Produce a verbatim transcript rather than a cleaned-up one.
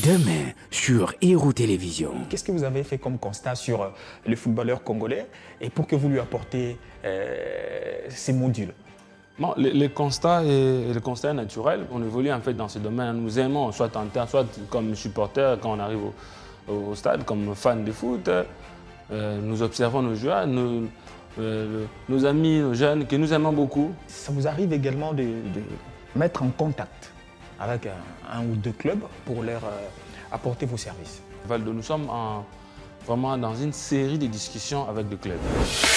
Demain, sur Hero Télévision. Qu'est-ce que vous avez fait comme constat sur le footballeur congolais et pour que vous lui apportez euh, ces modules? Bon, le, le, constat est, le constat est naturel. On évolue en fait dans ce domaine. Nous aimons, soit en terre, soit comme supporters quand on arrive au, au stade, comme fans de foot. Euh, nous observons nos joueurs, nos, euh, nos amis, nos jeunes, que nous aimons beaucoup. Ça vous arrive également de, de mettre en contact avec un, un ou deux clubs pour leur euh, apporter vos services? Valdo, nous sommes en, vraiment dans une série de discussions avec des clubs.